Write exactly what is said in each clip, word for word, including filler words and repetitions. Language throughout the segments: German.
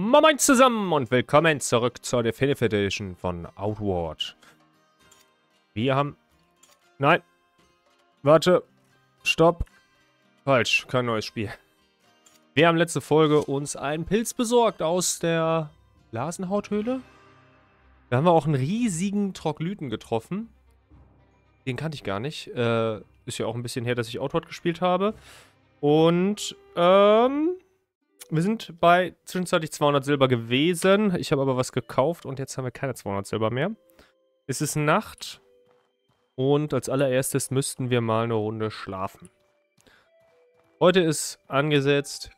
Moin zusammen und willkommen zurück zur Definitive Edition von Outward. Wir haben... Nein. Warte. Stopp. Falsch. Kein neues Spiel. Wir haben letzte Folge uns einen Pilz besorgt aus der Blasenhauthöhle. Da haben wir auch einen riesigen Troglyten getroffen. Den kannte ich gar nicht. Äh, ist ja auch ein bisschen her, dass ich Outward gespielt habe. Und... Ähm... Wir sind bei zwischenzeitlich zweihundert Silber gewesen. Ich habe aber was gekauft und jetzt haben wir keine zweihundert Silber mehr. Es ist Nacht. Und als allererstes müssten wir mal eine Runde schlafen. Heute ist angesetzt,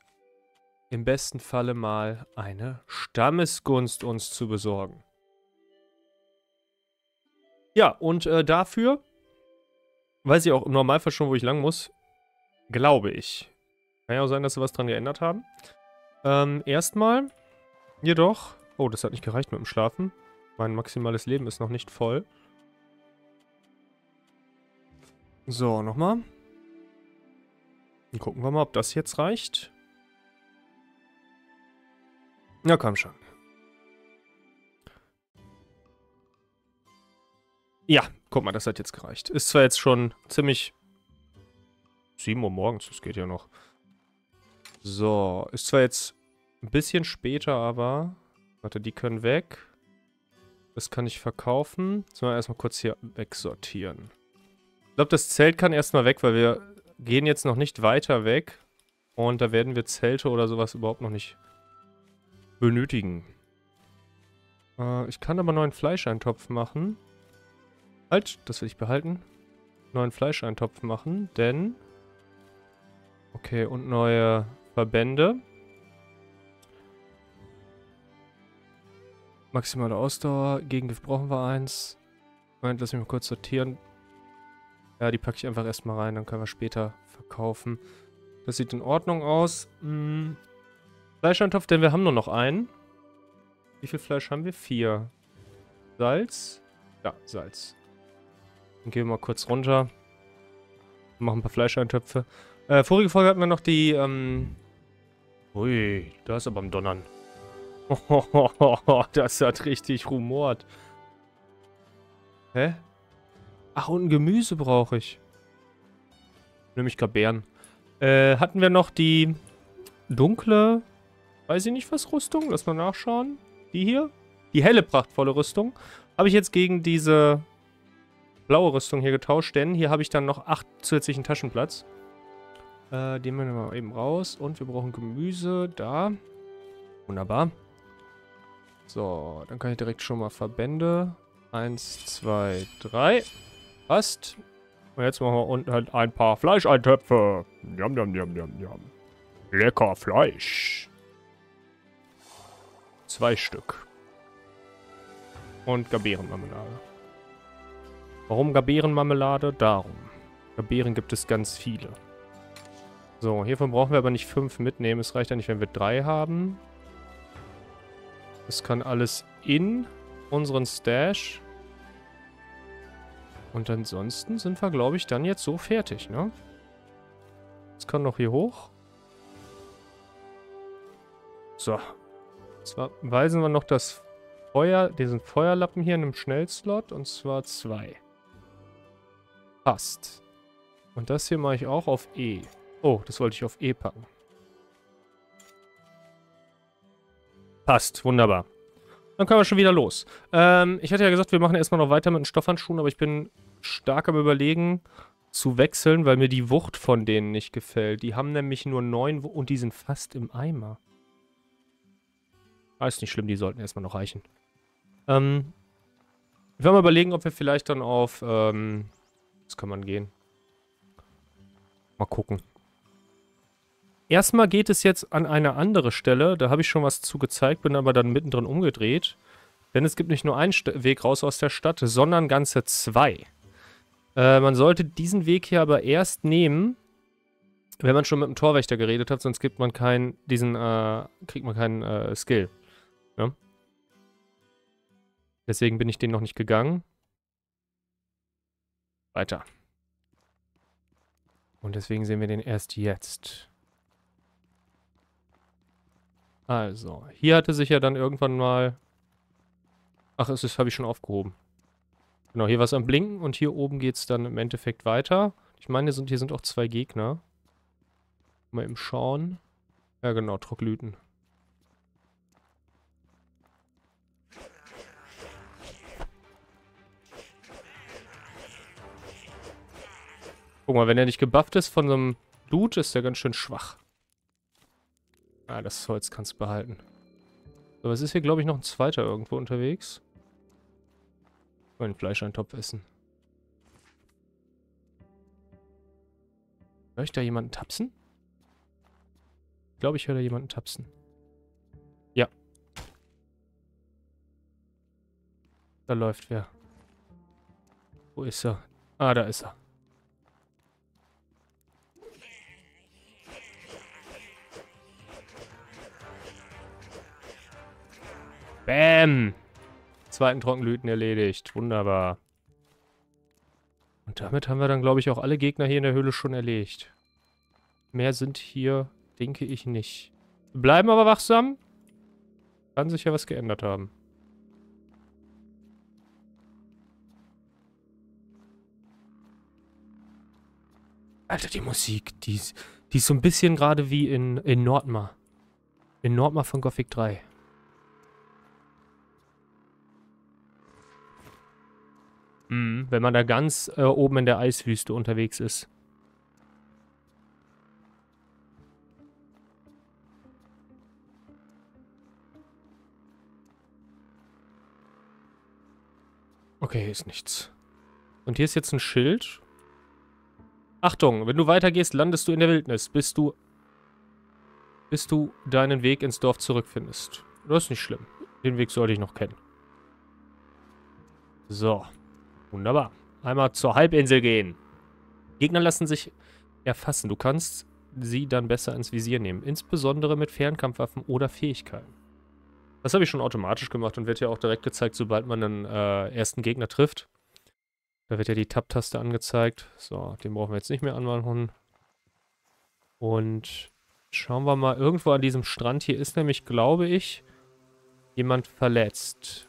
im besten Falle mal eine Stammesgunst uns zu besorgen. Ja, und äh, dafür, weiß ich auch im Normalfall schon, wo ich lang muss, glaube ich. Kann ja auch sein, dass sie was dran geändert haben. Ähm, erstmal jedoch... Oh, das hat nicht gereicht mit dem Schlafen. Mein maximales Leben ist noch nicht voll. So, nochmal. Gucken wir mal, ob das jetzt reicht. Na, komm schon. Ja, guck mal, das hat jetzt gereicht. Ist zwar jetzt schon ziemlich... sieben Uhr morgens, das geht ja noch. So, ist zwar jetzt ein bisschen später, aber... Warte, die können weg. Das kann ich verkaufen. Jetzt mal erstmal kurz hier wegsortieren. Ich glaube, das Zelt kann erstmal weg, weil wir gehen jetzt noch nicht weiter weg. Und da werden wir Zelte oder sowas überhaupt noch nicht benötigen. Äh, ich kann aber neuen Fleischeintopf machen. Halt, das will ich behalten. Neuen Fleischeintopf machen, denn... Okay, und neue Verbände. Maximale Ausdauer. Gegengift brauchen wir eins. Moment, lass mich mal kurz sortieren. Ja, die packe ich einfach erstmal rein, dann können wir später verkaufen. Das sieht in Ordnung aus. Hm. Fleischeintopf, denn wir haben nur noch einen. Wie viel Fleisch haben wir? Vier. Salz. Ja, Salz. Dann gehen wir mal kurz runter. Machen ein paar Fleischeintöpfe. Äh, vorige Folge hatten wir noch die, ähm... Ui, da ist aber am Donnern. Das hat richtig rumort. Hä? Ach, und ein Gemüse brauche ich. Nämlich Kabären. Äh, hatten wir noch die dunkle, weiß ich nicht was, Rüstung? Lass mal nachschauen. Die hier? Die helle, prachtvolle Rüstung. Habe ich jetzt gegen diese blaue Rüstung hier getauscht, denn hier habe ich dann noch acht zusätzlichen Taschenplatz. Äh, den nehmen wir mal eben raus. Und wir brauchen Gemüse. Da. Wunderbar. So, dann kann ich direkt schon mal Verbände. Eins, zwei, drei. Passt. Und jetzt machen wir unten halt ein paar Fleischeintöpfe. Yum, yum, yum, yum, yum. Lecker Fleisch. Zwei Stück. Und Gabärenmarmelade. Warum Gabärenmarmelade? Darum. Gabären gibt es ganz viele. So, hiervon brauchen wir aber nicht fünf mitnehmen. Es reicht ja nicht, wenn wir drei haben. Das kann alles in unseren Stash. Und ansonsten sind wir, glaube ich, dann jetzt so fertig, ne? Das kann noch hier hoch. So. Jetzt weisen wir noch das Feuer, diesen Feuerlappen hier in einem Schnellslot. Und zwar zwei. Passt. Und das hier mache ich auch auf E. Oh, das wollte ich auf E packen. Passt, wunderbar. Dann können wir schon wieder los. Ähm, ich hatte ja gesagt, wir machen erstmal noch weiter mit den Stoffhandschuhen, aber ich bin stark am Überlegen zu wechseln, weil mir die Wucht von denen nicht gefällt. Die haben nämlich nur neun und die sind fast im Eimer. Ah, ist nicht schlimm, die sollten erstmal noch reichen. Ähm, wir werden mal überlegen, ob wir vielleicht dann auf... Ähm, das kann man gehen. Mal gucken. Erstmal geht es jetzt an eine andere Stelle. Da habe ich schon was zu gezeigt, bin aber dann mittendrin umgedreht. Denn es gibt nicht nur einen St- Weg raus aus der Stadt, sondern ganze zwei. Äh, man sollte diesen Weg hier aber erst nehmen, wenn man schon mit dem Torwächter geredet hat, sonst gibt man keinen, diesen, äh, kriegt man keinen äh, Skill. Ja? Deswegen bin ich den noch nicht gegangen. Weiter. Und deswegen sehen wir den erst jetzt. Also, hier hatte sich ja dann irgendwann mal... Ach, das habe ich schon aufgehoben. Genau, hier war es am Blinken und hier oben geht es dann im Endeffekt weiter. Ich meine, hier sind, hier sind auch zwei Gegner. Mal eben schauen. Ja genau, Troglyten. Guck mal, wenn er nicht gebufft ist von so einem Dude, ist der ganz schön schwach. Ah, das Holz kannst du behalten. Aber es ist hier, glaube ich, noch ein zweiter irgendwo unterwegs. Wollen Fleisch einen Topf essen. Hör ich da jemanden tapsen? Ich glaube, ich höre da jemanden tapsen. Ja. Da läuft wer. Wo ist er? Ah, da ist er. Bäm! Zweiten Trockenblüten erledigt. Wunderbar. Und damit haben wir dann, glaube ich, auch alle Gegner hier in der Höhle schon erledigt. Mehr sind hier, denke ich, nicht. Wir bleiben aber wachsam. Kann sich ja was geändert haben. Alter, die Musik, die ist, die ist so ein bisschen gerade wie in, in Nordmar. In Nordmar von Gothic drei. Wenn man da ganz äh, oben in der Eiswüste unterwegs ist. Okay, hier ist nichts. Und hier ist jetzt ein Schild. Achtung, wenn du weitergehst, landest du in der Wildnis, bis du, bis du deinen Weg ins Dorf zurückfindest. Das ist nicht schlimm. Den Weg sollte ich noch kennen. So. Wunderbar. Einmal zur Halbinsel gehen. Gegner lassen sich erfassen. Du kannst sie dann besser ins Visier nehmen. Insbesondere mit Fernkampfwaffen oder Fähigkeiten. Das habe ich schon automatisch gemacht und wird ja auch direkt gezeigt, sobald man einen äh, ersten Gegner trifft. Da wird ja die Tab-Taste angezeigt. So, den brauchen wir jetzt nicht mehr anmachen. Und schauen wir mal. Irgendwo an diesem Strand hier ist nämlich, glaube ich, jemand verletzt.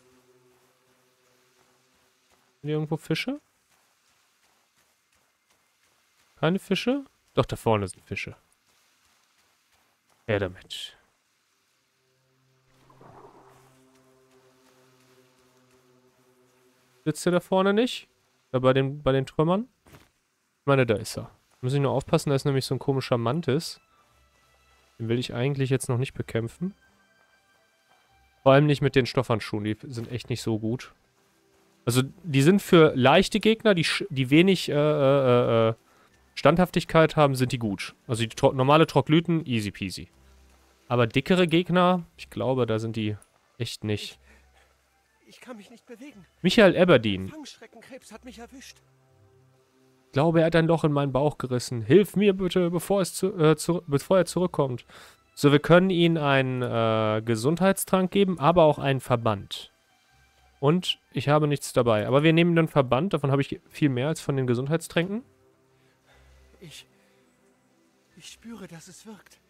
Sind hier irgendwo Fische? Keine Fische? Doch, da vorne sind Fische. Her damit. Sitzt der da vorne nicht? Da bei den, bei den Trümmern? Ich meine, da ist er. Muss ich nur aufpassen, da ist nämlich so ein komischer Mantis. Den will ich eigentlich jetzt noch nicht bekämpfen. Vor allem nicht mit den Stoffhandschuhen, die sind echt nicht so gut. Also, die sind für leichte Gegner, die, die wenig äh, äh, äh, Standhaftigkeit haben, sind die gut. Also, die tro normale Troglyten, easy peasy. Aber dickere Gegner, ich glaube, da sind die echt nicht. Ich, ich kann mich nicht bewegen. Michael Aberdeen. Fangschreckenkrebs hat mich erwischt. Ich glaube, er hat ein Loch in meinen Bauch gerissen. Hilf mir bitte, bevor, es zu, äh, zu, bevor er zurückkommt. So, wir können ihm einen äh, Gesundheitstrank geben, aber auch einen Verband. Und ich habe nichts dabei. Aber wir nehmen dann Verband. Davon habe ich viel mehr als von den Gesundheitstränken. Ich... Ich spüre, dass es wirkt.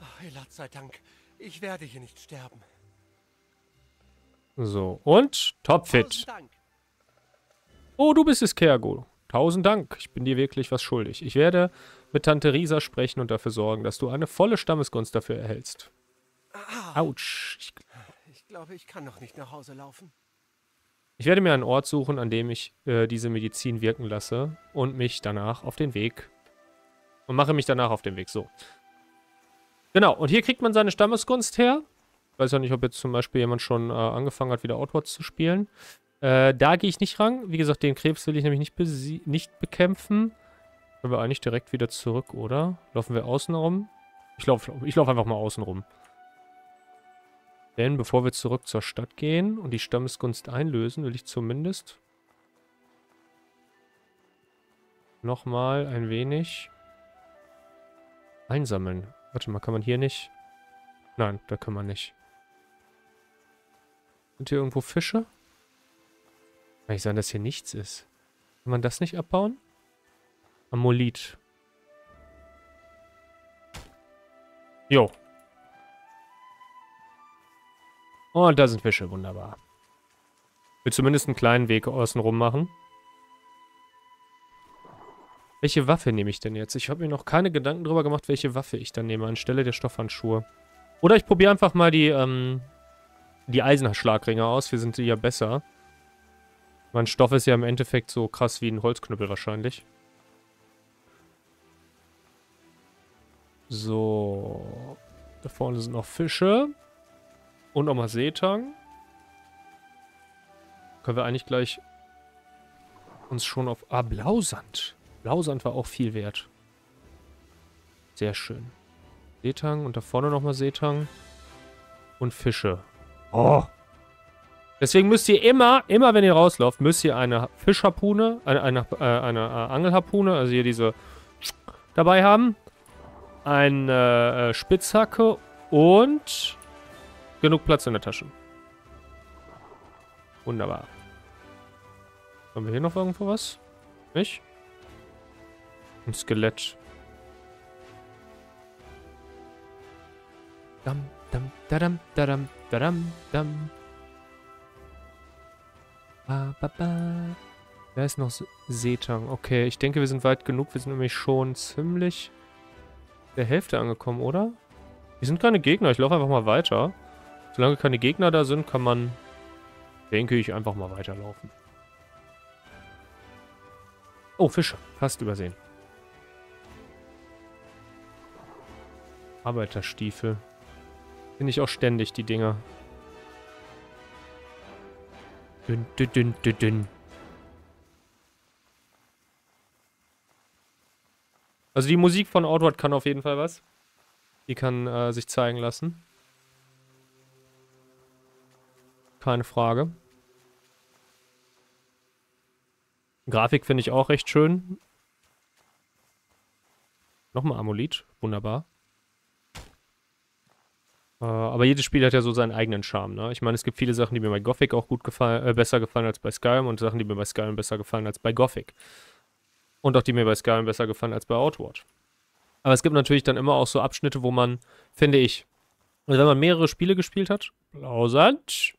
Ach, Elad sei Dank. Ich werde hier nicht sterben. So, und topfit. Oh, du bist es, Kergo. Tausend Dank. Ich bin dir wirklich was schuldig. Ich werde mit Tante Risa sprechen und dafür sorgen, dass du eine volle Stammesgunst dafür erhältst. Ah. Autsch. Ich Ich glaube, ich kann noch nicht nach Hause laufen. Ich werde mir einen Ort suchen, an dem ich äh, diese Medizin wirken lasse und mich danach auf den Weg... Und mache mich danach auf den Weg, so. Genau, und hier kriegt man seine Stammesgunst her. Ich weiß ja nicht, ob jetzt zum Beispiel jemand schon äh, angefangen hat, wieder Outward zu spielen. Äh, da gehe ich nicht ran. Wie gesagt, den Krebs will ich nämlich nicht, nicht bekämpfen. Können wir eigentlich direkt wieder zurück, oder? Laufen wir außen rum? Ich laufe ich lauf einfach mal außen rum. Denn bevor wir zurück zur Stadt gehen und die Stammesgunst einlösen, will ich zumindest nochmal ein wenig einsammeln. Warte mal, kann man hier nicht? Nein, da kann man nicht. Sind hier irgendwo Fische? Kann nicht sein, dass hier nichts ist. Kann man das nicht abbauen? Ammolit. Jo. Und da sind Fische, wunderbar. Will zumindest einen kleinen Weg außenrum machen. Welche Waffe nehme ich denn jetzt? Ich habe mir noch keine Gedanken darüber gemacht, welche Waffe ich dann nehme, anstelle der Stoffhandschuhe. Oder ich probiere einfach mal die, ähm, die Eisenschlagringe aus. Wir sind ja besser. Mein Stoff ist ja im Endeffekt so krass wie ein Holzknüppel wahrscheinlich. So. Da vorne sind noch Fische. Und nochmal Seetang. Können wir eigentlich gleich uns schon auf... Ah, Blausand. Blausand war auch viel wert. Sehr schön. Seetang und da vorne nochmal Seetang. Und Fische. Oh! Deswegen müsst ihr immer, immer wenn ihr rauslauft, müsst ihr eine Fischharpune, eine, eine, äh, eine äh, Angelharpune, also hier diese dabei haben. Eine äh, Spitzhacke und genug Platz in der Tasche. Wunderbar. Haben wir hier noch irgendwo was? Nicht? Ein Skelett. Dam, dam, dadam, dadam, dadam, dam. Ba, ba, ba. Da ist noch Seetang. Okay, ich denke, wir sind weit genug. Wir sind nämlich schon ziemlich der Hälfte angekommen, oder? Wir sind keine Gegner. Ich laufe einfach mal weiter. Solange keine Gegner da sind, kann man, denke ich, einfach mal weiterlaufen. Oh, Fische. Fast übersehen. Arbeiterstiefel. Finde ich auch ständig, die Dinger. Dünn, dünn, dünn, dünn, dünn. Also die Musik von Outward kann auf jeden Fall was. Die kann äh, sich zeigen lassen. Keine Frage. Grafik finde ich auch recht schön. Nochmal Amolit. Wunderbar. Aber jedes Spiel hat ja so seinen eigenen Charme, ne? Ich meine, es gibt viele Sachen, die mir bei Gothic auch gut gefallen, äh, besser gefallen als bei Skyrim und Sachen, die mir bei Skyrim besser gefallen als bei Gothic. Und auch die mir bei Skyrim besser gefallen als bei Outward. Aber es gibt natürlich dann immer auch so Abschnitte, wo man, finde ich, wenn man mehrere Spiele gespielt hat, Blausand,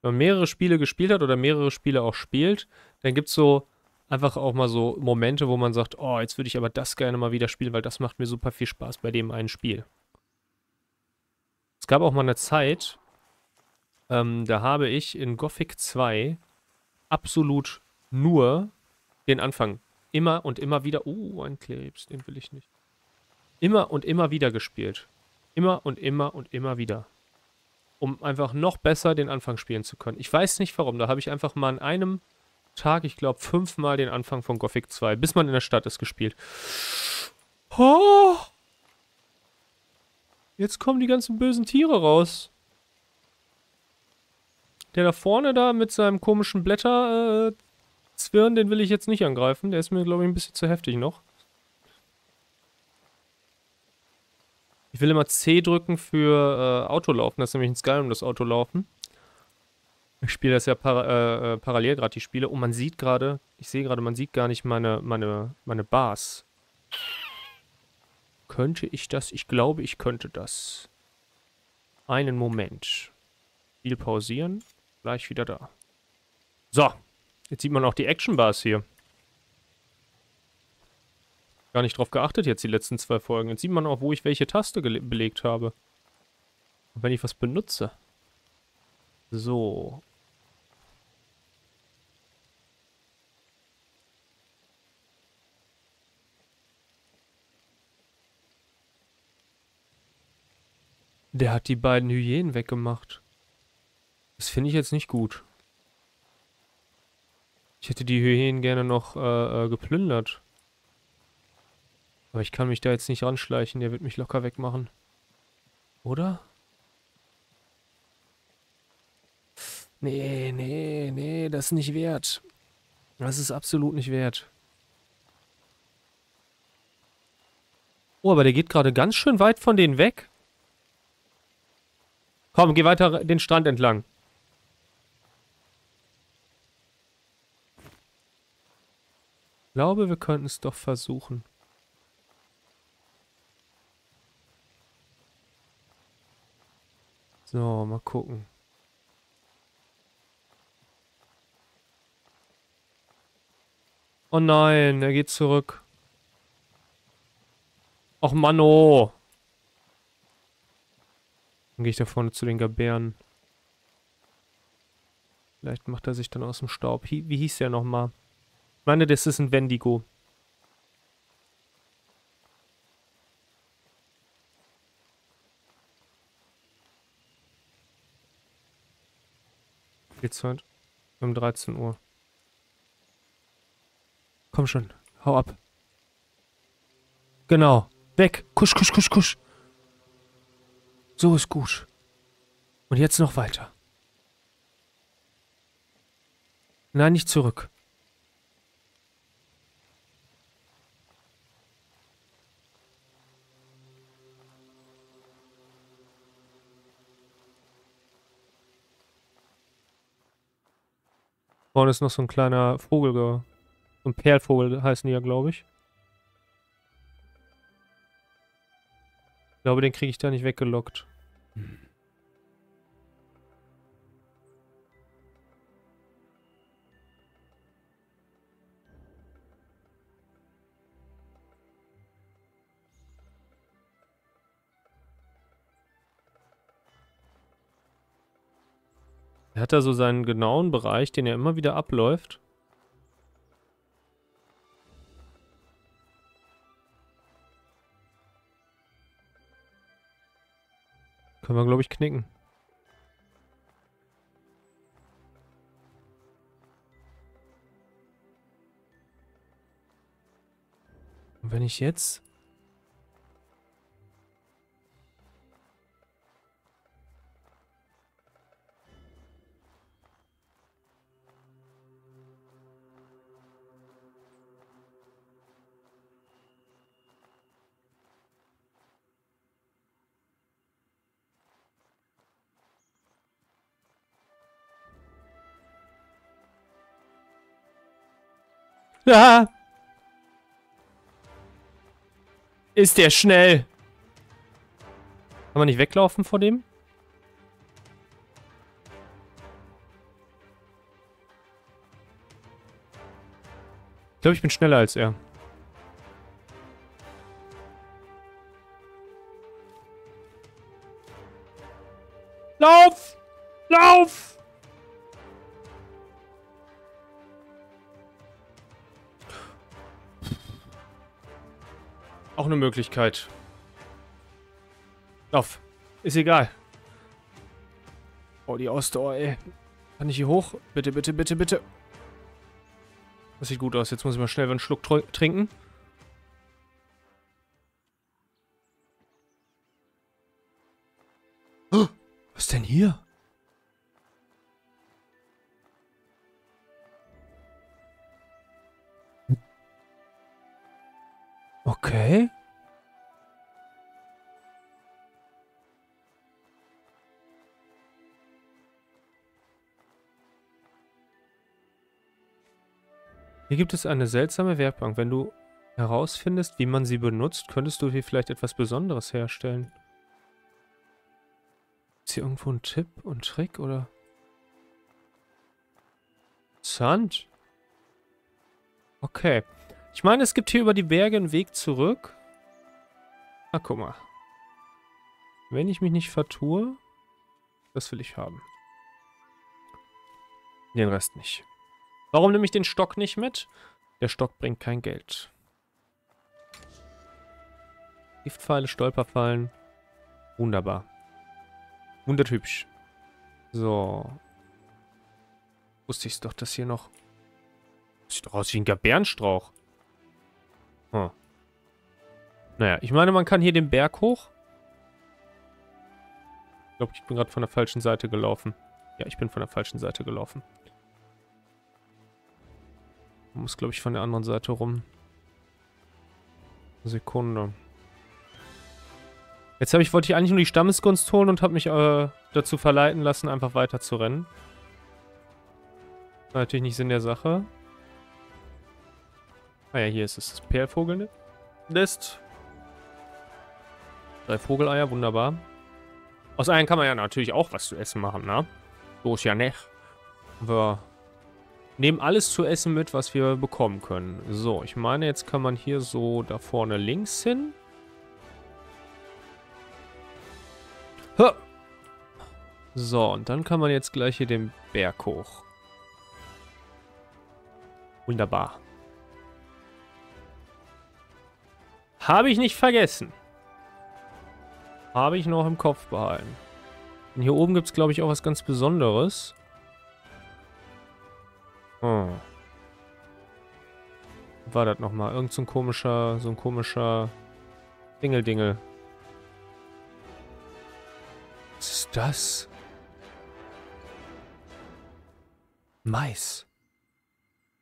wenn man mehrere Spiele gespielt hat oder mehrere Spiele auch spielt, dann gibt es so einfach auch mal so Momente, wo man sagt, oh, jetzt würde ich aber das gerne mal wieder spielen, weil das macht mir super viel Spaß bei dem einen Spiel. Es gab auch mal eine Zeit, ähm, da habe ich in Gothic zwei absolut nur den Anfang immer und immer wieder, oh, ein Krebs, den will ich nicht, immer und immer wieder gespielt. Immer und immer und immer wieder. Um einfach noch besser den Anfang spielen zu können. Ich weiß nicht warum, da habe ich einfach mal an einem Tag, ich glaube, fünfmal den Anfang von Gothic zwei, bis man in der Stadt ist, gespielt. Oh! Jetzt kommen die ganzen bösen Tiere raus. Der da vorne da mit seinem komischen Blätter-Zwirn, äh, den will ich jetzt nicht angreifen. Der ist mir, glaube ich, ein bisschen zu heftig noch. Ich will immer C drücken für äh, Autolaufen. Das ist nämlich ein Skyrim, das Autolaufen. Ich spiele das ja para äh, parallel gerade, die Spiele. Und man sieht gerade, ich sehe gerade, man sieht gar nicht meine, meine, meine Bars. Könnte ich das? Ich glaube, ich könnte das. Einen Moment. Spiel pausieren. Gleich wieder da. So. Jetzt sieht man auch die Action-Bars hier. Gar nicht drauf geachtet jetzt die letzten zwei Folgen. Jetzt sieht man auch, wo ich welche Taste belegt habe. Und wenn ich was benutze. So. Der hat die beiden Hyänen weggemacht. Das finde ich jetzt nicht gut. Ich hätte die Hyänen gerne noch äh, äh, geplündert. Aber ich kann mich da jetzt nicht ranschleichen. Der wird mich locker wegmachen. Oder? Nee, nee, nee. Das ist nicht wert. Das ist absolut nicht wert. Oh, aber der geht gerade ganz schön weit von denen weg. Komm, geh weiter den Strand entlang. Ich glaube, wir könnten es doch versuchen. So, mal gucken. Oh nein, er geht zurück. Och Mann, oh. Dann gehe ich da vorne zu den Gabären. Vielleicht macht er sich dann aus dem Staub. Wie hieß der nochmal? Ich meine, das ist ein Wendigo. Jetzt halt um dreizehn Uhr. Komm schon, hau ab. Genau, weg. Kusch, kusch, kusch, kusch. So ist gut. Und jetzt noch weiter. Nein, nicht zurück. Vorne ist noch so ein kleiner Vogel, so ein Perlvogel heißen die ja, glaube ich. Ich glaube, den kriege ich da nicht weggelockt. Hm. Er hat da so seinen genauen Bereich, den er immer wieder abläuft. Können wir, glaube ich, knicken. Und wenn ich jetzt... Ah. Ist der schnell? Kann man nicht weglaufen vor dem? Ich glaube, ich bin schneller als er. Lauf! Lauf! Auch eine Möglichkeit. Lauf. Ist egal. Oh, die Ausdauer, ey. Kann ich hier hoch? Bitte, bitte, bitte, bitte. Das sieht gut aus. Jetzt muss ich mal schnell einen Schluck tr- trinken. Oh, was denn hier? Okay. Hier gibt es eine seltsame Werkbank. Wenn du herausfindest, wie man sie benutzt, könntest du hier vielleicht etwas Besonderes herstellen. Ist hier irgendwo ein Tipp und Trick oder? Interessant. Okay. Ich meine, es gibt hier über die Berge einen Weg zurück. Na, guck mal. Wenn ich mich nicht vertue, das will ich haben. Den Rest nicht. Warum nehme ich den Stock nicht mit? Der Stock bringt kein Geld. Giftpfeile, Stolperfallen. Wunderbar. Wunderhübsch. So. Wusste ich es doch, dass hier noch... Sieht doch aus wie ein Gabärenstrauch. Hm. Naja, ich meine, man kann hier den Berg hoch. Ich glaube, ich bin gerade von der falschen Seite gelaufen. Ja, ich bin von der falschen Seite gelaufen. Man muss, glaube ich, von der anderen Seite rum. Sekunde. Jetzt habe ich, wollte ich eigentlich nur die Stammesgunst holen und habe mich äh, dazu verleiten lassen, einfach weiter zu rennen. War natürlich nicht Sinn der Sache. Ah ja, hier ist es. Das Perlvogelnest. Drei Vogeleier, wunderbar. Aus einem kann man ja natürlich auch was zu essen machen, ne? So ist ja nicht. Wir nehmen alles zu essen mit, was wir bekommen können. So, ich meine, jetzt kann man hier so da vorne links hin. Ha! So, und dann kann man jetzt gleich hier den Berg hoch. Wunderbar. Habe ich nicht vergessen. Habe ich noch im Kopf behalten. Und hier oben gibt es, glaube ich, auch was ganz Besonderes. Hm. War das nochmal? Irgend so ein komischer, so ein komischer Dingeldingel. Was ist das? Mais.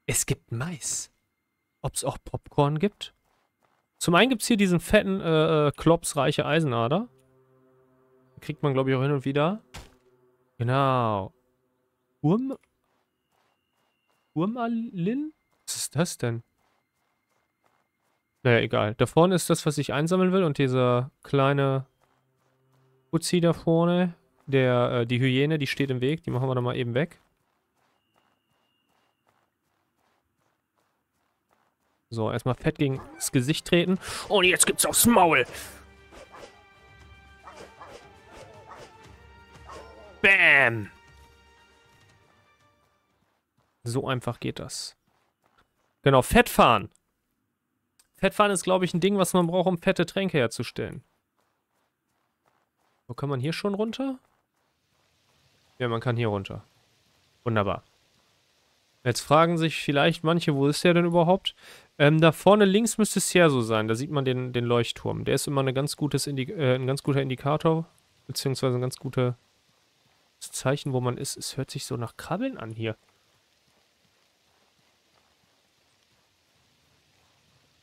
Es gibt Mais. Ob es auch Popcorn gibt? Zum einen gibt es hier diesen fetten äh, Klops reiche Eisenader. Kriegt man, glaube ich, auch hin und wieder. Genau. Urm... Urmalin? Was ist das denn? Naja, egal. Da vorne ist das, was ich einsammeln will. Und dieser kleine Uzi da vorne, der, äh, die Hyäne, die steht im Weg. Die machen wir dann mal eben weg. So, erstmal fett gegen das Gesicht treten. Und jetzt gibt's aufs Maul. Bam. So einfach geht das. Genau, Fettfahren. Fettfahren ist, glaube ich, ein Ding, was man braucht, um fette Tränke herzustellen. So, kann man hier schon runter? Ja, man kann hier runter. Wunderbar. Jetzt fragen sich vielleicht manche, wo ist der denn überhaupt? Ähm, da vorne links müsste Cierzo sein. Da sieht man den, den Leuchtturm. Der ist immer eine ganz gutes Indi äh, ein ganz guter Indikator. Beziehungsweise ein ganz gutes Zeichen, wo man ist. Es hört sich so nach Krabbeln an hier.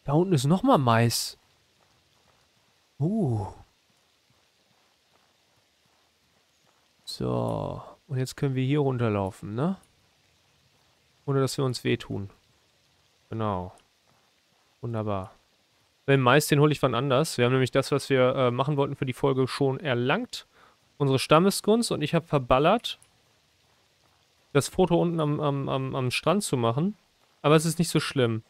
Da unten ist nochmal Mais. Uh. So. Und jetzt können wir hier runterlaufen, ne? Ohne, dass wir uns wehtun. Genau. Wunderbar. Den Mais, den hole ich wann anders. Wir haben nämlich das, was wir äh, machen wollten für die Folge, schon erlangt. Unsere Stammesgunst. Und ich habe verballert, das Foto unten am, am, am, am Strand zu machen. Aber es ist nicht so schlimm.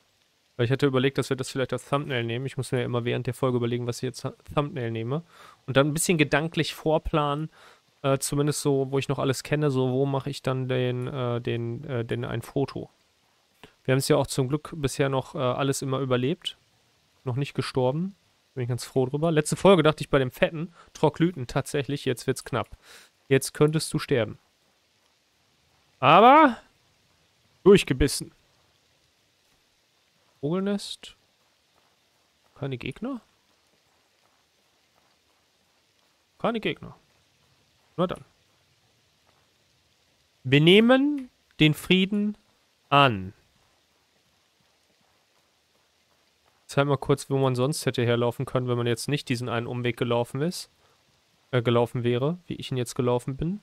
Weil ich hatte überlegt, dass wir das vielleicht als Thumbnail nehmen. Ich muss mir ja immer während der Folge überlegen, was ich jetzt Thumbnail nehme. Und dann ein bisschen gedanklich vorplanen. Äh, zumindest so, wo ich noch alles kenne, so wo mache ich dann den, äh, den, äh, den ein Foto. Wir haben es ja auch zum Glück bisher noch äh, alles immer überlebt. Noch nicht gestorben. Bin ich ganz froh drüber. Letzte Folge dachte ich bei dem fetten Troglyten tatsächlich, jetzt wird's knapp. Jetzt könntest du sterben. Aber durchgebissen. Vogelnest. Keine Gegner? Keine Gegner. Na dann. Wir nehmen den Frieden an. Zeig mal kurz, wo man sonst hätte herlaufen können, wenn man jetzt nicht diesen einen Umweg gelaufen ist. Äh, gelaufen wäre, wie ich ihn jetzt gelaufen bin.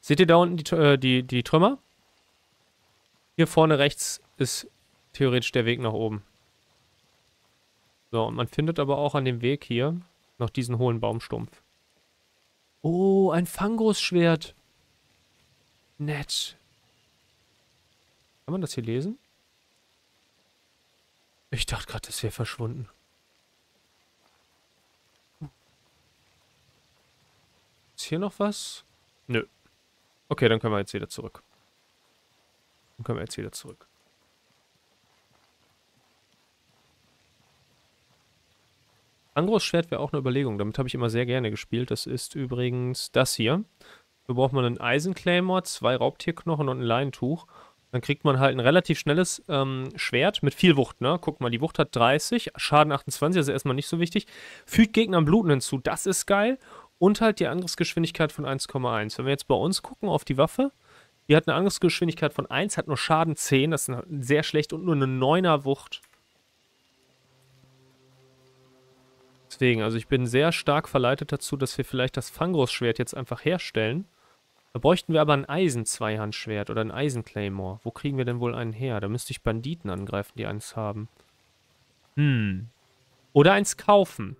Seht ihr da unten die, äh, die, die Trümmer? Hier vorne rechts ist theoretisch der Weg nach oben. So, und man findet aber auch an dem Weg hier noch diesen hohlen Baumstumpf. Oh, ein Fangrusschwert. Nett. Kann man das hier lesen? Ich dachte gerade, das wäre verschwunden. Ist hier noch was? Nö. Okay, dann können wir jetzt wieder zurück. Dann können wir jetzt wieder zurück. Angriffsschwert wäre auch eine Überlegung. Damit habe ich immer sehr gerne gespielt. Das ist übrigens das hier. Da braucht man einen Eisenclaymore, zwei Raubtierknochen und ein Leintuch. Dann kriegt man halt ein relativ schnelles ähm, Schwert mit viel Wucht. Ne? Guck mal, die Wucht hat dreißig, Schaden achtundzwanzig, also erstmal nicht so wichtig. Fügt Gegnern Bluten hinzu, das ist geil. Und halt die Angriffsgeschwindigkeit von eins Komma eins. Wenn wir jetzt bei uns gucken auf die Waffe, die hat eine Angriffsgeschwindigkeit von eins, hat nur Schaden zehn, das ist sehr schlecht und nur eine neuner Wucht. Deswegen, also ich bin sehr stark verleitet dazu, dass wir vielleicht das Fangrusschwert jetzt einfach herstellen. Da bräuchten wir aber ein Eisen-Zweihandschwert oder ein Eisen-Claymore. Wo kriegen wir denn wohl einen her? Da müsste ich Banditen angreifen, die eins haben. Hm. Oder eins kaufen.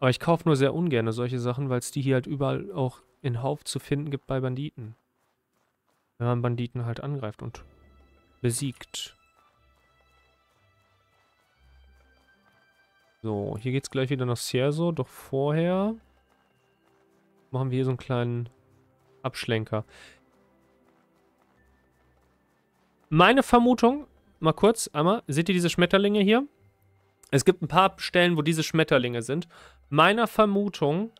Aber ich kaufe nur sehr ungern solche Sachen, weil es die hier halt überall auch in Hauf zu finden gibt bei Banditen. Wenn man Banditen halt angreift und besiegt. So, hier geht's gleich wieder nach Cierzo, doch vorher machen wir hier so einen kleinen Abschlenker. Meine Vermutung, mal kurz, einmal, seht ihr diese Schmetterlinge hier? Es gibt ein paar Stellen, wo diese Schmetterlinge sind. Meiner Vermutung,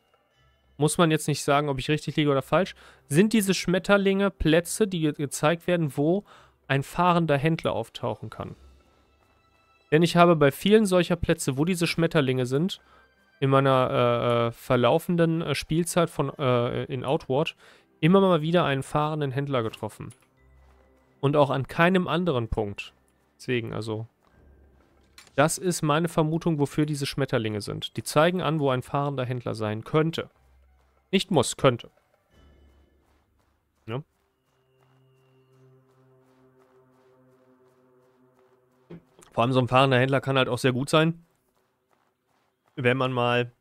muss man jetzt nicht sagen, ob ich richtig liege oder falsch, sind diese Schmetterlinge Plätze, die gezeigt werden, wo ein fahrender Händler auftauchen kann. Denn ich habe bei vielen solcher Plätze, wo diese Schmetterlinge sind, in meiner äh, verlaufenden äh, Spielzeit von, äh, in Outward, immer mal wieder einen fahrenden Händler getroffen. Und auch an keinem anderen Punkt. Deswegen, also. Das ist meine Vermutung, wofür diese Schmetterlinge sind. Die zeigen an, wo ein fahrender Händler sein könnte. Nicht muss, könnte. Ja. Vor allem so ein fahrender Händler kann halt auch sehr gut sein, wenn man mal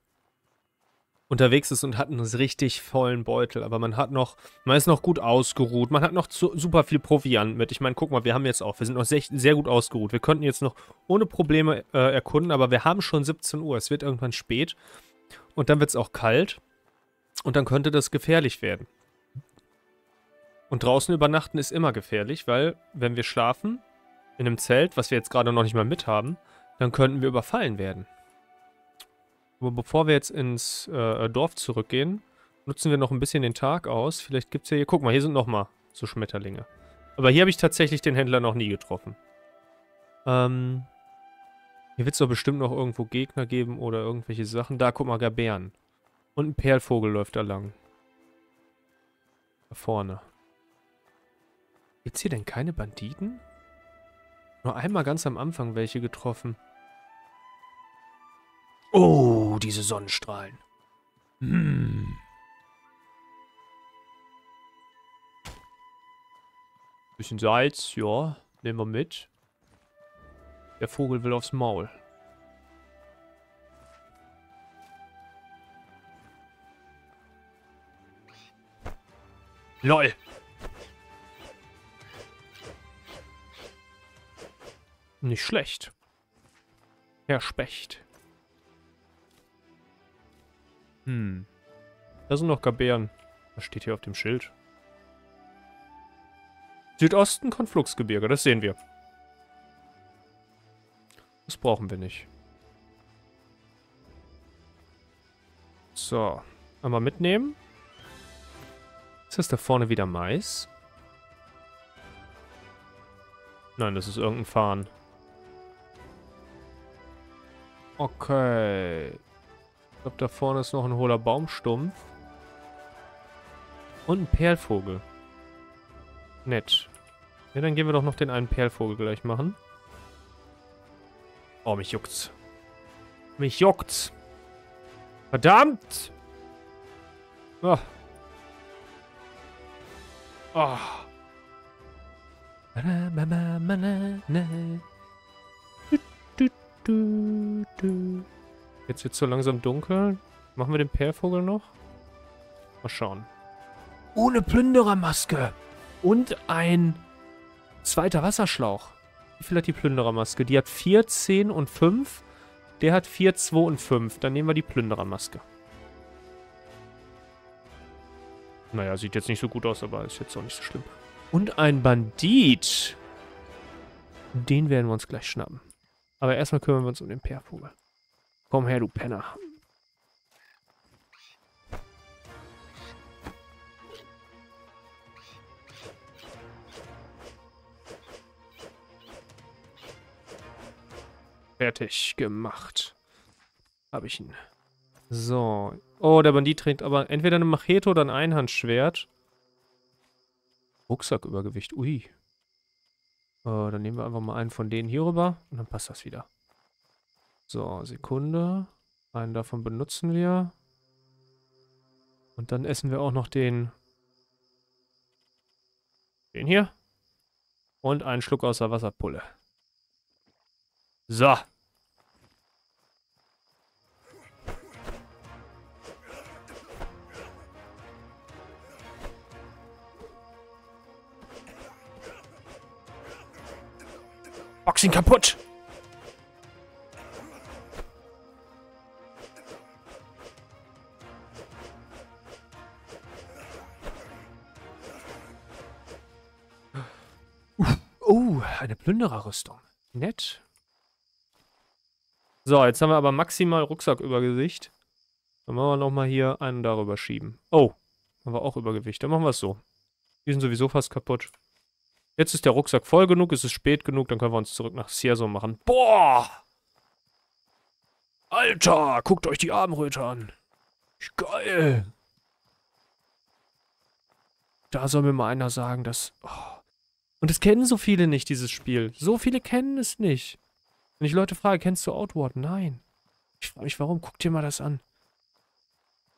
unterwegs ist und hat einen richtig vollen Beutel, aber man hat noch, man ist noch gut ausgeruht, man hat noch zu, super viel Proviant mit. Ich meine, guck mal, wir haben jetzt auch, wir sind noch sehr, sehr gut ausgeruht. Wir könnten jetzt noch ohne Probleme äh, erkunden, aber wir haben schon siebzehn Uhr. Es wird irgendwann spät und dann wird es auch kalt und dann könnte das gefährlich werden. Und draußen übernachten ist immer gefährlich, weil wenn wir schlafen in einem Zelt, was wir jetzt gerade noch nicht mal mit haben, dann könnten wir überfallen werden. Aber bevor wir jetzt ins äh, Dorf zurückgehen, nutzen wir noch ein bisschen den Tag aus. Vielleicht gibt es ja hier... Guck mal, hier sind nochmal so Schmetterlinge. Aber hier habe ich tatsächlich den Händler noch nie getroffen. Ähm, hier wird es doch bestimmt noch irgendwo Gegner geben oder irgendwelche Sachen. Da, guck mal, gar Bären. Und ein Perlvogel läuft da lang. Da vorne. Gibt es hier denn keine Banditen? Nur einmal ganz am Anfang welche getroffen. Oh, diese Sonnenstrahlen. Hm. Bisschen Salz, ja. Nehmen wir mit. Der Vogel will aufs Maul. Lol. Nicht schlecht. Herr Specht. Hm. Da sind noch Gabären. Was steht hier auf dem Schild? Südosten Konfluxgebirge, das sehen wir. Das brauchen wir nicht. So. Einmal mitnehmen. Ist das da vorne wieder Mais? Nein, das ist irgendein Farn. Okay. Ich glaube, da vorne ist noch ein hohler Baumstumpf. Und ein Perlvogel. Nett. Ja, dann gehen wir doch noch den einen Perlvogel gleich machen. Oh, mich juckt's. Mich juckt's. Verdammt! Oh. Oh. Jetzt wird es so langsam dunkel. Machen wir den Perlvogel noch? Mal schauen. Ohne Plünderermaske. Und ein zweiter Wasserschlauch. Wie viel hat die Plünderermaske? Die hat vier, zehn und fünf. Der hat vier, zwei und fünf. Dann nehmen wir die Plünderermaske. Naja, sieht jetzt nicht so gut aus, aber ist jetzt auch nicht so schlimm. Und ein Bandit. Den werden wir uns gleich schnappen. Aber erstmal kümmern wir uns um den Perlvogel. Komm her, du Penner. Fertig gemacht. Habe ich ihn. So. Oh, der Bandit trägt aber entweder eine Machete oder ein Einhandschwert. Rucksackübergewicht. Ui. Oh, dann nehmen wir einfach mal einen von denen hier rüber. Und dann passt das wieder. So, Sekunde. Einen davon benutzen wir. Und dann essen wir auch noch den... Den hier. Und einen Schluck aus der Wasserpulle. So. Box ihn kaputt! Oh, eine Plündererrüstung. Nett. So, jetzt haben wir aber maximal Rucksack Übergewicht. Dann machen wir nochmal hier einen darüber schieben. Oh, haben wir auch Übergewicht. Dann machen wir es so. Die sind sowieso fast kaputt. Jetzt ist der Rucksack voll genug, es ist spät genug, dann können wir uns zurück nach Cierzo machen. Boah! Alter, guckt euch die Armröte an. Geil! Da soll mir mal einer sagen, dass... Oh. Und es kennen so viele nicht, dieses Spiel. So viele kennen es nicht. Wenn ich Leute frage, kennst du Outward? Nein. Ich frage mich, warum? Guck dir mal das an.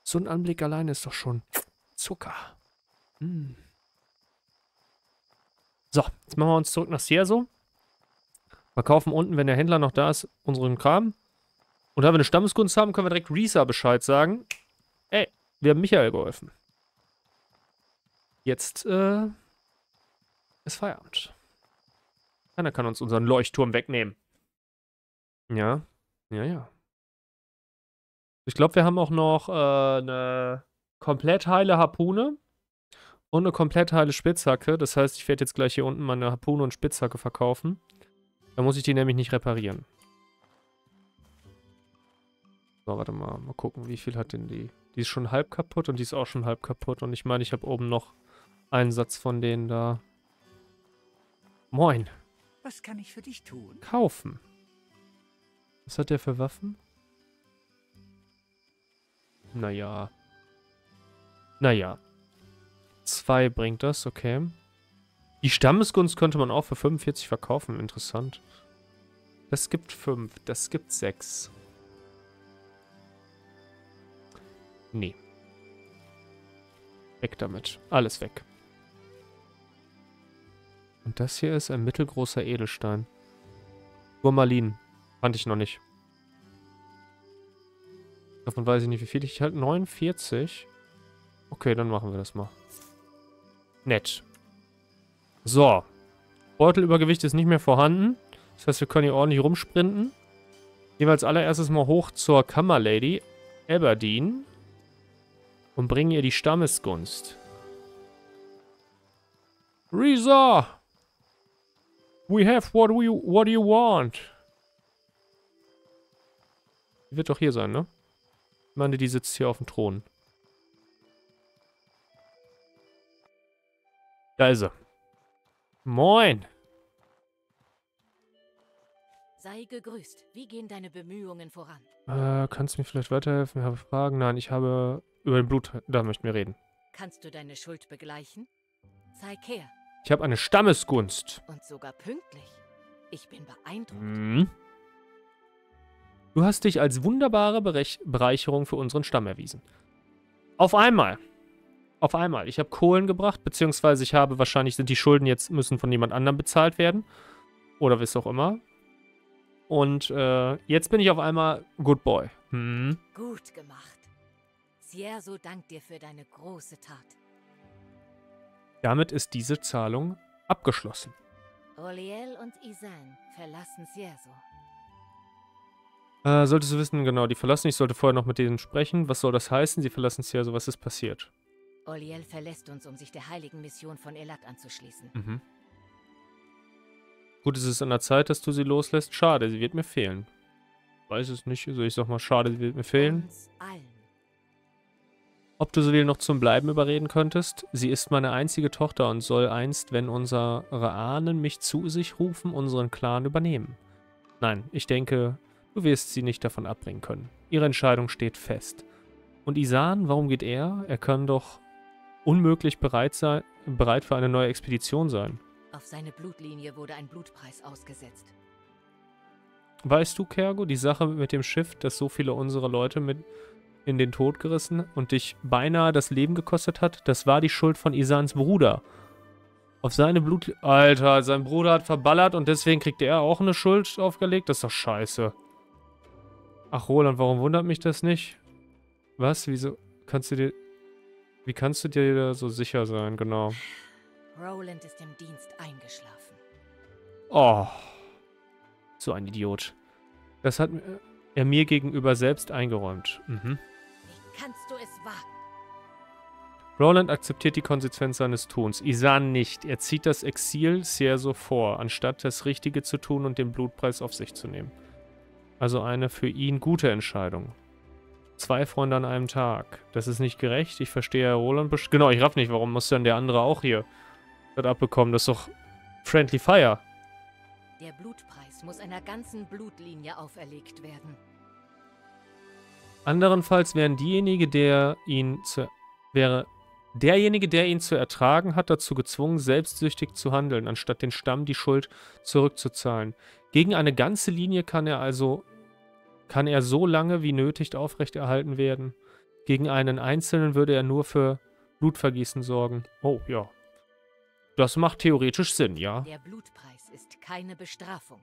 So ein Anblick alleine ist doch schon Zucker. Hm. So, jetzt machen wir uns zurück nach Cierzo. Wir kaufen unten, wenn der Händler noch da ist, unseren Kram. Und da wir eine Stammeskunst haben, können wir direkt Risa Bescheid sagen. Ey, wir haben Michael geholfen. Jetzt, äh... ist Feierabend. Keiner kann uns unseren Leuchtturm wegnehmen. Ja, ja, ja. Ich glaube, wir haben auch noch äh, eine komplett heile Harpune und eine komplett heile Spitzhacke. Das heißt, ich werde jetzt gleich hier unten meine Harpune und Spitzhacke verkaufen. Da muss ich die nämlich nicht reparieren. So, warte mal. Mal gucken, wie viel hat denn die? Die ist schon halb kaputt und die ist auch schon halb kaputt. Und ich meine, ich habe oben noch einen Satz von denen da. Moin. Was kann ich für dich tun? Kaufen. Was hat der für Waffen? Naja. Naja. Zwei bringt das, okay. Die Stammesgunst könnte man auch für fünfundvierzig verkaufen, interessant. Das gibt fünf, das gibt sechs. Nee. Weg damit. Alles weg. Und das hier ist ein mittelgroßer Edelstein. Turmalin. Fand ich noch nicht. Davon weiß ich nicht, wie viel ich halt. neunundvierzig. Okay, dann machen wir das mal. Nett. So. Beutelübergewicht ist nicht mehr vorhanden. Das heißt, wir können hier ordentlich rumsprinten. Gehen wir als allererstes mal hoch zur Kammerlady Aberdeen. Und bringen ihr die Stammesgunst. Risa! We have what we what you want. Die wird doch hier sein, ne? Ich meine, die sitzt hier auf dem Thron. Da ist sie. Moin. Sei gegrüßt. Wie gehen deine Bemühungen voran? Äh, kannst du mir vielleicht weiterhelfen? Ich habe Fragen. Nein, ich habe über den Blut. Da möchten wir reden. Kannst du deine Schuld begleichen? Zeig her. Ich habe eine Stammesgunst. Und sogar pünktlich. Ich bin beeindruckt. Mhm. Du hast dich als wunderbare Berech- Bereicherung für unseren Stamm erwiesen. Auf einmal. Auf einmal. Ich habe Kohlen gebracht, beziehungsweise ich habe wahrscheinlich, sind die Schulden jetzt, müssen von jemand anderem bezahlt werden. Oder was auch immer. Und äh, jetzt bin ich auf einmal Good Boy. Mhm. Gut gemacht. Cierzo dankt dir für deine große Tat. Damit ist diese Zahlung abgeschlossen. Oliel und Isan verlassen Cierzo. Äh, solltest du wissen, genau, die verlassen. Ich sollte vorher noch mit denen sprechen. Was soll das heißen? Sie verlassen Cierzo. Was ist passiert? Oliel verlässt uns, um sich der heiligen Mission von Elad anzuschließen. Mhm. Gut, es ist an der Zeit, dass du sie loslässt. Schade, sie wird mir fehlen. Weiß es nicht. Also ich sag mal, schade, sie wird mir fehlen. Uns allen. Ob du Soliel noch zum Bleiben überreden könntest? Sie ist meine einzige Tochter und soll einst, wenn unsere Ahnen mich zu sich rufen, unseren Clan übernehmen. Nein, ich denke, du wirst sie nicht davon abbringen können. Ihre Entscheidung steht fest. Und Isan, warum geht er? Er kann doch unmöglich bereit sein, bereit für eine neue Expedition sein. Auf seine Blutlinie wurde ein Blutpreis ausgesetzt. Weißt du, Kergo, die Sache mit dem Schiff, dass so viele unserer Leute mit... in den Tod gerissen und dich beinahe das Leben gekostet hat, das war die Schuld von Isans Bruder. Auf seine Blut... Alter, sein Bruder hat verballert und deswegen kriegt er auch eine Schuld aufgelegt? Das ist doch scheiße. Ach, Roland, warum wundert mich das nicht? Was? Wieso? Kannst du dir... Wie kannst du dir da so sicher sein? Genau. Roland ist im Dienst eingeschlafen. Oh. So ein Idiot. Das hat er mir gegenüber selbst eingeräumt. Mhm. Wie kannst du es wagen? Roland akzeptiert die Konsequenz seines Tuns. Isan nicht. Er zieht das Exil Cierzo vor, anstatt das Richtige zu tun und den Blutpreis auf sich zu nehmen. Also eine für ihn gute Entscheidung. Zwei Freunde an einem Tag. Das ist nicht gerecht. Ich verstehe Herr Roland bestimmt. Genau, ich raff nicht. Warum muss denn der andere auch hier das abbekommen? Das ist doch Friendly Fire. Der Blutpreis muss einer ganzen Blutlinie auferlegt werden. Anderenfalls wären diejenige, der ihn zu, wäre derjenige, der ihn zu ertragen hat, dazu gezwungen, selbstsüchtig zu handeln, anstatt den Stamm die Schuld zurückzuzahlen. Gegen eine ganze Linie kann er also kann er so lange wie nötig aufrechterhalten werden. Gegen einen Einzelnen würde er nur für Blutvergießen sorgen. Oh, ja. Das macht theoretisch Sinn, ja. Der Blutpreis ist keine Bestrafung.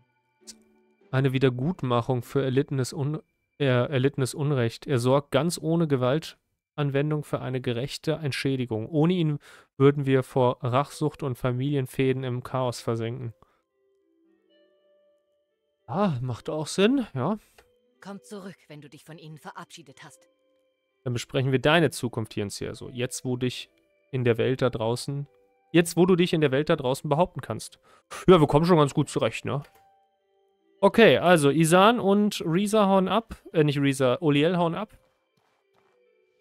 Eine Wiedergutmachung für erlittenes Un- Er erlittenes Unrecht. Er sorgt ganz ohne Gewaltanwendung für eine gerechte Entschädigung. Ohne ihn würden wir vor Rachsucht und Familienfäden im Chaos versinken. Ah, macht auch Sinn, ja. Komm zurück, wenn du dich von ihnen verabschiedet hast. Dann besprechen wir deine Zukunft hier in Cierzo. Jetzt, wo dich in der Welt da draußen... Jetzt, wo du dich in der Welt da draußen behaupten kannst. Ja, wir kommen schon ganz gut zurecht, ne? Okay, also Isan und Risa hauen ab. Äh, nicht Risa, Oliel hauen ab.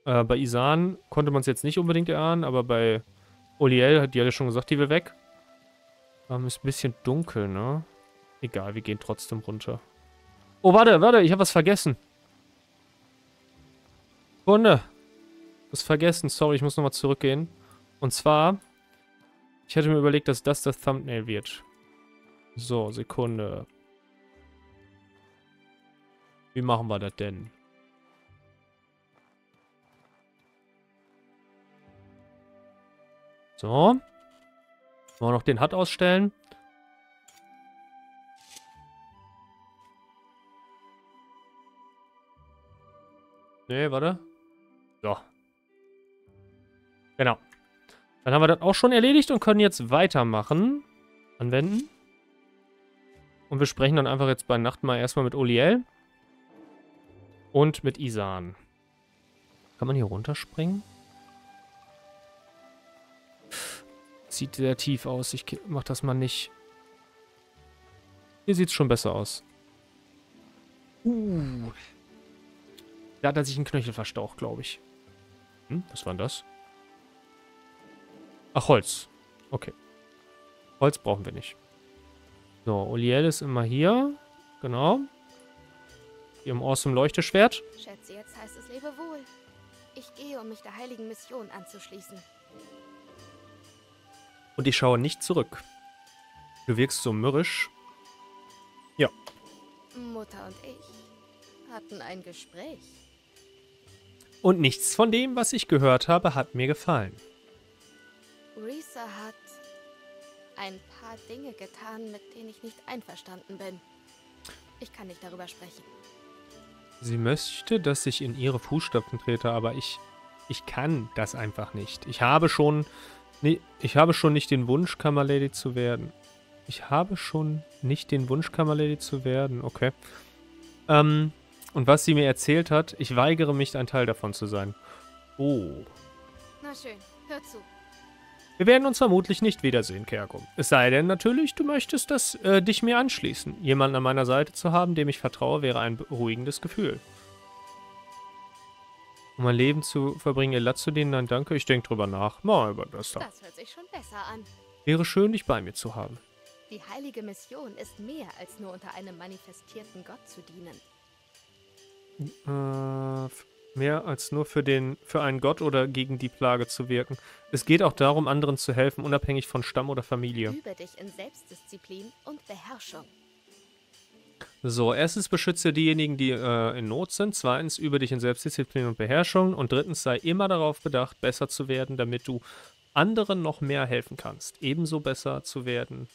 Äh, bei Isan konnte man es jetzt nicht unbedingt erahnen, aber bei Oliel, die hat ja schon gesagt, die will weg. Ähm, ist ein bisschen dunkel, ne? Egal, wir gehen trotzdem runter. Oh, warte, warte, ich habe was vergessen. Hunde. Was vergessen, sorry, ich muss nochmal zurückgehen. Und zwar, ich hätte mir überlegt, dass das das Thumbnail wird. So, Sekunde. Wie machen wir das denn? So. Wollen wir noch den H U D ausstellen? Nee, warte. So. Genau. Dann haben wir das auch schon erledigt und können jetzt weitermachen. Anwenden. Und wir sprechen dann einfach jetzt bei Nacht mal erstmal mit Oliel. Und mit Isan. Kann man hier runterspringen? Sieht sehr tief aus. Ich mach das mal nicht. Hier sieht es schon besser aus. Uh. Da hat er sich einen Knöchel verstaucht, glaube ich. Hm, was war denn das? Ach, Holz. Okay. Holz brauchen wir nicht. So, Oliel ist immer hier. Genau. Ihrem awesome Leuchteschwert. Schätze, jetzt heißt es Lebewohl. Ich gehe, um mich der heiligen Mission anzuschließen. Und ich schaue nicht zurück. Du wirkst so mürrisch. Ja. Mutter und ich hatten ein Gespräch. Und nichts von dem, was ich gehört habe, hat mir gefallen. Risa hat ein paar Dinge getan, mit denen ich nicht einverstanden bin. Ich kann nicht darüber sprechen. Sie möchte, dass ich in ihre Fußstapfen trete, aber ich, ich kann das einfach nicht. Ich habe schon, nee, ich habe schon nicht den Wunsch, Kammerlady zu werden. Ich habe schon nicht den Wunsch, Kammerlady zu werden. Okay. Ähm, und was sie mir erzählt hat, ich weigere mich, ein Teil davon zu sein. Oh. Na schön, hör zu. Wir werden uns vermutlich nicht wiedersehen, Kergo. Es sei denn natürlich, du möchtest das, äh, dich mir anschließen. Jemanden an meiner Seite zu haben, dem ich vertraue, wäre ein beruhigendes Gefühl. Um mein Leben zu verbringen, Elad zu dienen, nein, danke. Ich denke drüber nach. Mal über das da. Das hört sich schon besser an. Wäre schön, dich bei mir zu haben. Die heilige Mission ist mehr, als nur unter einem manifestierten Gott zu dienen. Äh... Mehr als nur für, den, für einen Gott oder gegen die Plage zu wirken. Es geht auch darum, anderen zu helfen, unabhängig von Stamm oder Familie. Übe dich in Selbstdisziplin und Beherrschung. So, erstens beschütze diejenigen, die äh, in Not sind. Zweitens übe dich in Selbstdisziplin und Beherrschung. Und drittens sei immer darauf bedacht, besser zu werden, damit du anderen noch mehr helfen kannst. Ebenso besser zu werden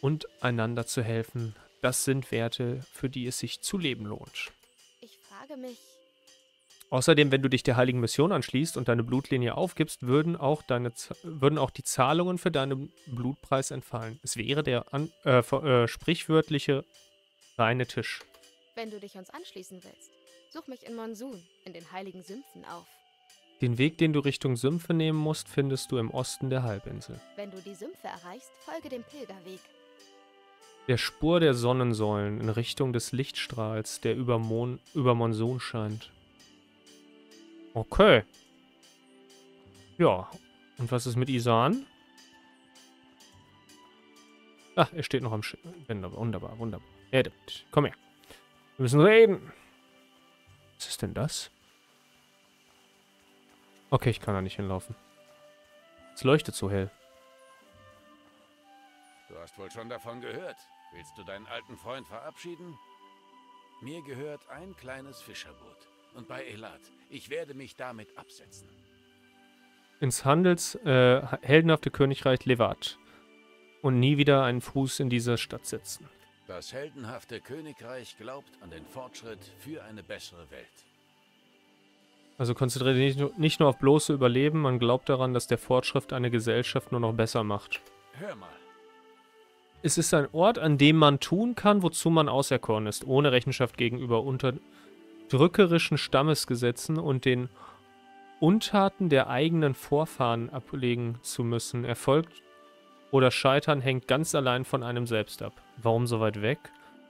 und einander zu helfen. Das sind Werte, für die es sich zu leben lohnt. Ich frage mich... Außerdem, wenn du dich der heiligen Mission anschließt und deine Blutlinie aufgibst, würden auch, deine, würden auch die Zahlungen für deinen Blutpreis entfallen. Es wäre der an, äh, äh, sprichwörtliche reine Tisch. Wenn du dich uns anschließen willst, such mich in Monsun, in den heiligen Sümpfen auf. Den Weg, den du Richtung Sümpfe nehmen musst, findest du im Osten der Halbinsel. Wenn du die Sümpfe erreichst, folge dem Pilgerweg. Der Spur der Sonnensäulen in Richtung des Lichtstrahls, der über, Mon über Monsun scheint. Okay. Ja, und was ist mit Isan? Ah, er steht noch am Schiff. Wunderbar, wunderbar. Komm her. Wir müssen reden. Was ist denn das? Okay, ich kann da nicht hinlaufen. Es leuchtet so hell. Du hast wohl schon davon gehört. Willst du deinen alten Freund verabschieden? Mir gehört ein kleines Fischerboot. Und bei Elad. Ich werde mich damit absetzen. Ins Handels... Äh, heldenhafte Königreich Levant. Und nie wieder einen Fuß in dieser Stadt setzen. Das heldenhafte Königreich glaubt an den Fortschritt für eine bessere Welt. Also konzentriere dich nicht nur auf bloße Überleben, man glaubt daran, dass der Fortschritt eine Gesellschaft nur noch besser macht. Hör mal. Es ist ein Ort, an dem man tun kann, wozu man auserkoren ist, ohne Rechenschaft gegenüber unterdrückerischen Stammesgesetzen und den Untaten der eigenen Vorfahren ablegen zu müssen. Erfolg oder Scheitern hängt ganz allein von einem selbst ab. Warum so weit weg?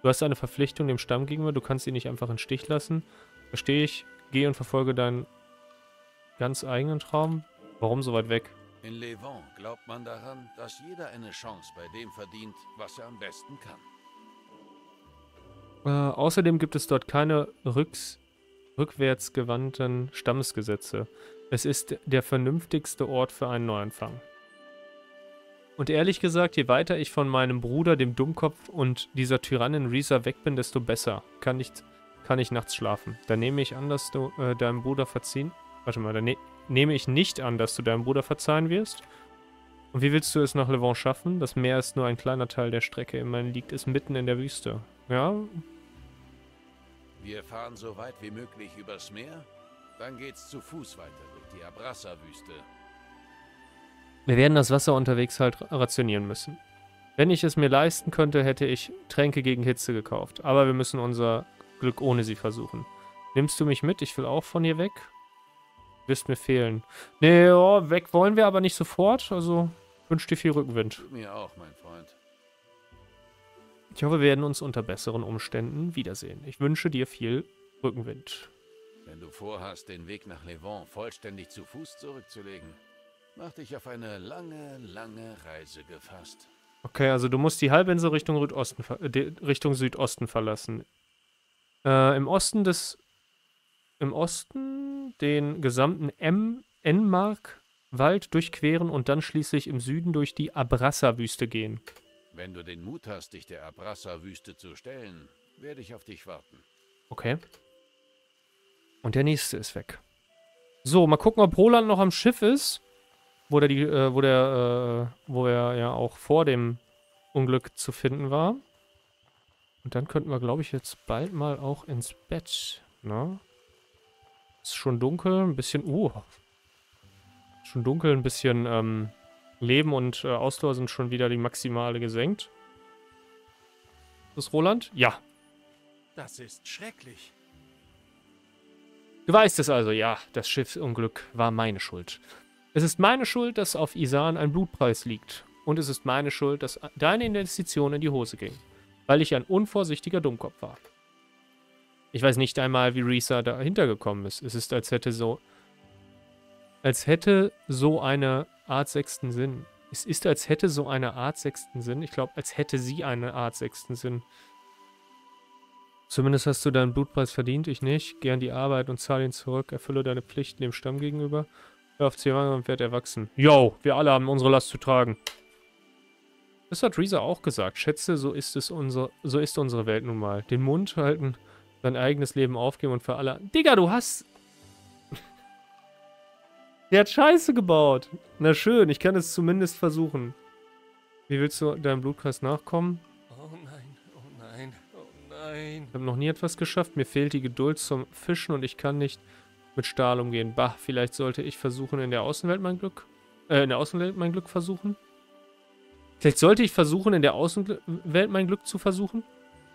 Du hast eine Verpflichtung dem Stamm gegenüber, du kannst ihn nicht einfach im Stich lassen. Verstehe ich. Geh und verfolge deinen ganz eigenen Traum. Warum so weit weg? In Levant glaubt man daran, dass jeder eine Chance bei dem verdient, was er am besten kann. Äh, außerdem gibt es dort keine rücks rückwärtsgewandten Stammesgesetze. Es ist der vernünftigste Ort für einen Neuanfang. Und ehrlich gesagt, je weiter ich von meinem Bruder, dem Dummkopf und dieser Tyrannin Risa weg bin, desto besser. Kann ich... Kann ich nachts schlafen. Da nehme ich an, dass du äh, deinem Bruder verziehen... Warte mal, da ne nehme ich nicht an, dass du deinem Bruder verzeihen wirst. Und wie willst du es nach Levant schaffen? Das Meer ist nur ein kleiner Teil der Strecke. Immerhin liegt es mitten in der Wüste. Ja? Wir fahren so weit wie möglich übers Meer. Dann geht's zu Fuß weiter durch die Abrassa-Wüste. Wir werden das Wasser unterwegs halt rationieren müssen. Wenn ich es mir leisten könnte, hätte ich Tränke gegen Hitze gekauft. Aber wir müssen unser... Glück ohne sie versuchen. Nimmst du mich mit? Ich will auch von hier weg. Du wirst mir fehlen. Nee, oh, weg wollen wir aber nicht sofort. Also wünsch dir viel Rückenwind. Mir auch, mein Freund. Ich hoffe, wir werden uns unter besseren Umständen wiedersehen. Ich wünsche dir viel Rückenwind. Wenn du vorhast, den Weg nach Levant vollständig zu Fuß zurückzulegen, mach dich auf eine lange, lange Reise gefasst. Okay, also du musst die Halbinsel Richtung Südosten, äh, Richtung Südosten verlassen. Äh, im Osten des, im Osten den gesamten Enmark-Wald durchqueren und dann schließlich im Süden durch die Abrassa-Wüste gehen. Wenn du den Mut hast, dich der Abrassa-Wüste zu stellen, werde ich auf dich warten. Okay. Und der nächste ist weg. So, mal gucken, ob Roland noch am Schiff ist, wo der, die, äh, wo der, äh, wo er ja auch vor dem Unglück zu finden war. Und dann könnten wir, glaube ich, jetzt bald mal auch ins Bett, ne? Ist schon dunkel, ein bisschen... Uh. Schon dunkel, ein bisschen ähm, Leben und äh, Ausdauer sind schon wieder die maximale gesenkt. Ist das Roland? Ja. Das ist schrecklich. Du weißt es also, ja. Das Schiffsunglück war meine Schuld. Es ist meine Schuld, dass auf Isan ein Blutpreis liegt. Und es ist meine Schuld, dass deine Investition in die Hose ging. Weil ich ein unvorsichtiger Dummkopf war. Ich weiß nicht einmal, wie Risa dahinter gekommen ist. Es ist, als hätte so... Als hätte so eine Art sechsten Sinn. Es ist, als hätte so eine Art sechsten Sinn. Ich glaube, als hätte sie eine Art sechsten Sinn. Zumindest hast du deinen Blutpreis verdient, ich nicht. Geh an die Arbeit und zahl ihn zurück. Erfülle deine Pflichten dem Stamm gegenüber. Hör auf zu jammern und werd erwachsen. Yo, wir alle haben unsere Last zu tragen. Das hat Risa auch gesagt. Schätze, so ist es unsere, so ist unsere Welt nun mal. Den Mund halten, sein eigenes Leben aufgeben und für alle... Digga, du hast... Der hat Scheiße gebaut. Na schön, ich kann es zumindest versuchen. Wie willst du deinem Blutkreis nachkommen? Oh nein, oh nein, oh nein. Ich habe noch nie etwas geschafft. Mir fehlt die Geduld zum Fischen und ich kann nicht mit Stahl umgehen. Bah, vielleicht sollte ich versuchen, in der Außenwelt mein Glück... Äh, in der Außenwelt mein Glück versuchen? Vielleicht sollte ich versuchen, in der Außenwelt mein Glück zu versuchen?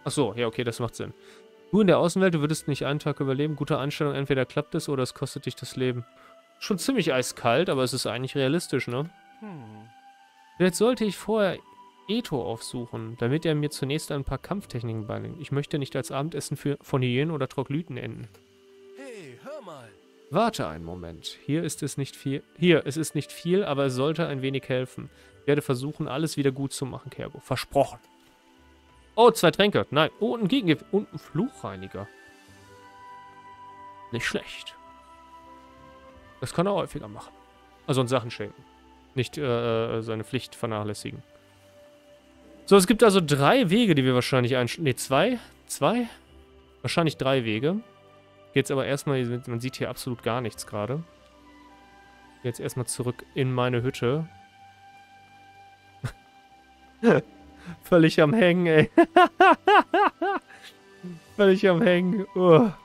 Achso, ja, okay, das macht Sinn. Du in der Außenwelt, du würdest nicht einen Tag überleben. Gute Einstellung, entweder klappt es oder es kostet dich das Leben. Schon ziemlich eiskalt, aber es ist eigentlich realistisch, ne? Hm. Vielleicht sollte ich vorher Eto aufsuchen, damit er mir zunächst ein paar Kampftechniken beibringt. Ich möchte nicht als Abendessen für von Hyänen oder Troglyten enden. Hey, hör mal. Warte einen Moment. Hier ist es nicht viel. Hier, es ist nicht viel, aber es sollte ein wenig helfen. Ich werde versuchen, alles wieder gut zu machen, Kergo. Versprochen. Oh, zwei Tränke. Nein. Oh, ein Gegengift. Und ein Fluchreiniger. Nicht schlecht. Das kann er häufiger machen. Also in Sachen schenken. Nicht äh, seine Pflicht vernachlässigen. So, es gibt also drei Wege, die wir wahrscheinlich einschlagen. Ne, zwei. Zwei? Wahrscheinlich drei Wege. Jetzt aber erstmal, man sieht hier absolut gar nichts gerade. Jetzt erstmal zurück in meine Hütte. Völlig am Hängen, ey. Völlig am Hängen. Uah.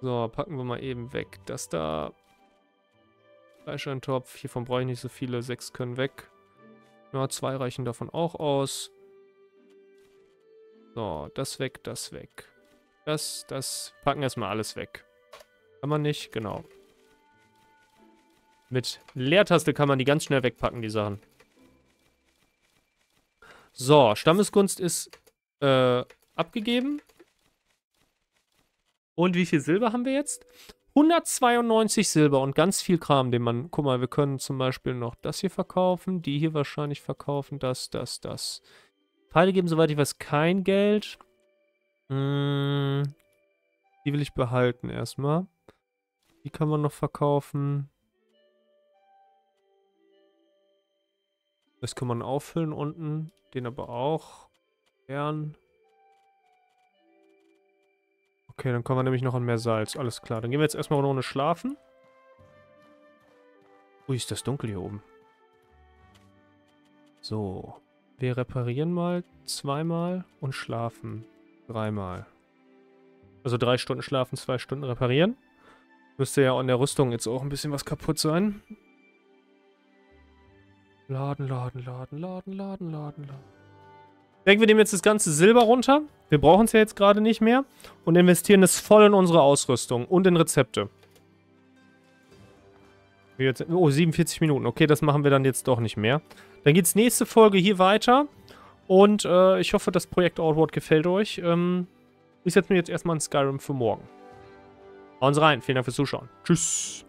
So, packen wir mal eben weg. Das da. Fleischeintopf. Hiervon brauche ich nicht so viele. Sechs können weg. Ja, zwei reichen davon auch aus. So, das weg, das weg. Das, das. Packen erstmal alles weg. Kann man nicht? Genau. Mit Leertaste kann man die ganz schnell wegpacken, die Sachen. So, Stammesgunst ist äh, abgegeben. Und wie viel Silber haben wir jetzt? hundertzweiundneunzig Silber und ganz viel Kram, den man... Guck mal, wir können zum Beispiel noch das hier verkaufen, die hier wahrscheinlich verkaufen, das, das, das. Teile geben, soweit ich weiß, kein Geld. Mm, die will ich behalten erstmal. Die kann man noch verkaufen. Das kann man auffüllen unten. Den aber auch. Gern. Okay, dann kommen wir nämlich noch an mehr Salz. Alles klar. Dann gehen wir jetzt erstmal ohne schlafen. Ui, ist das dunkel hier oben. So. Wir reparieren mal zweimal und schlafen dreimal. Also drei Stunden schlafen, zwei Stunden reparieren. Müsste ja an der Rüstung jetzt auch ein bisschen was kaputt sein. Laden, laden, laden, laden, laden, laden, laden. Denken wir dem jetzt das ganze Silber runter. Wir brauchen es ja jetzt gerade nicht mehr. Und investieren es voll in unsere Ausrüstung und in Rezepte. Wir jetzt, oh, siebenundvierzig Minuten. Okay, das machen wir dann jetzt doch nicht mehr. Dann geht's nächste Folge hier weiter. Und äh, ich hoffe, das Projekt Outward gefällt euch. Ähm, ich setze mir jetzt erstmal ein Skyrim für morgen. Hauen Sie rein. Vielen Dank fürs Zuschauen. Tschüss.